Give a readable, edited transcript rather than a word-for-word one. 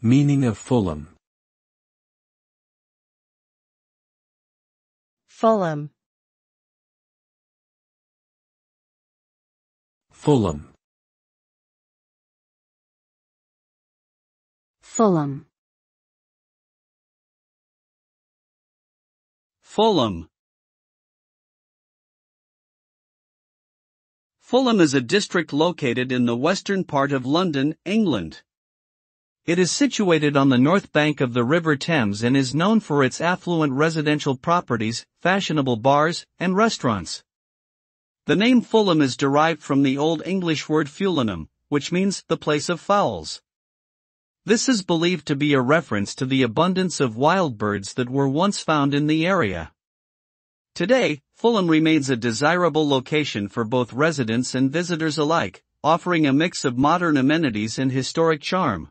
Meaning of Fulham. Fulham. Fulham. Fulham. Fulham. Fulham is a district located in the western part of London, England. It is situated on the north bank of the River Thames and is known for its affluent residential properties, fashionable bars, and restaurants. The name Fulham is derived from the Old English word Fulanum, which means the place of fowls. This is believed to be a reference to the abundance of wild birds that were once found in the area. Today, Fulham remains a desirable location for both residents and visitors alike, offering a mix of modern amenities and historic charm.